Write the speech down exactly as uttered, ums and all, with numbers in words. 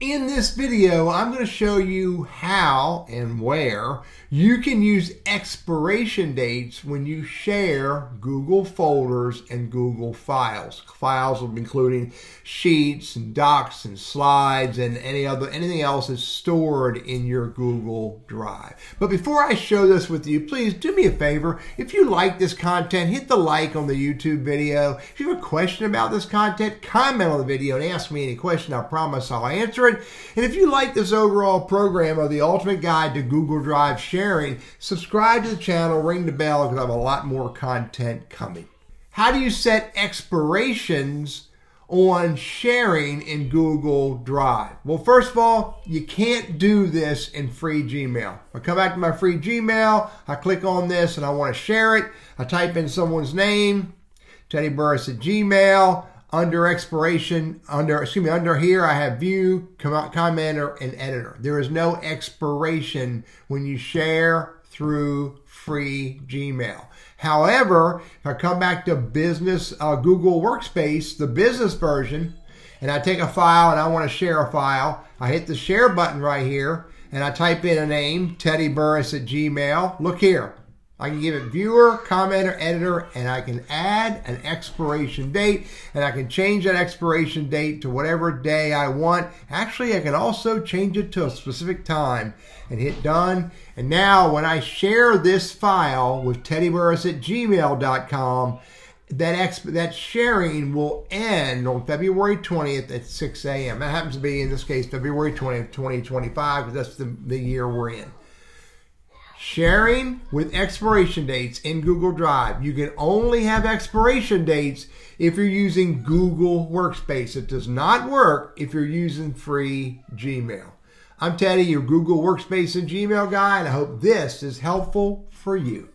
In this video, I'm going to show you how and where you can use expiration dates when you share Google folders and Google files. Files will be including sheets and docs and slides and any other anything else that's stored in your Google Drive. But before I show this with you, please do me a favor. If you like this content, hit the like on the YouTube video. If you have a question about this content, comment on the video and ask me any question. I promise I'll answer it. And if you like this overall program of the Ultimate Guide to Google Drive Sharing, subscribe to the channel, ring the bell, because I have a lot more content coming. How do you set expirations on sharing in Google Drive? Well, first of all, you can't do this in free Gmail. I come back to my free Gmail, I click on this and I want to share it. I type in someone's name, Teddy Burris at Gmail. Under expiration, under, excuse me, under here I have view, commenter, and editor. There is no expiration when you share through free Gmail. However, if I come back to business uh, Google Workspace, the business version, and I take a file and I want to share a file, I hit the share button right here and I type in a name, Teddy Burris at Gmail. Look here. I can give it viewer, commenter, editor, and I can add an expiration date, and I can change that expiration date to whatever day I want. Actually, I can also change it to a specific time and hit done. And now when I share this file with teddyburris at gmail dot com, that, exp that sharing will end on February twentieth at six A M That happens to be, in this case, February twentieth, twenty twenty-five, because that's the, the year we're in. Sharing with expiration dates in Google Drive. You can only have expiration dates if you're using Google Workspace. It does not work if you're using free Gmail. I'm Teddy, your Google Workspace and Gmail guy, and I hope this is helpful for you.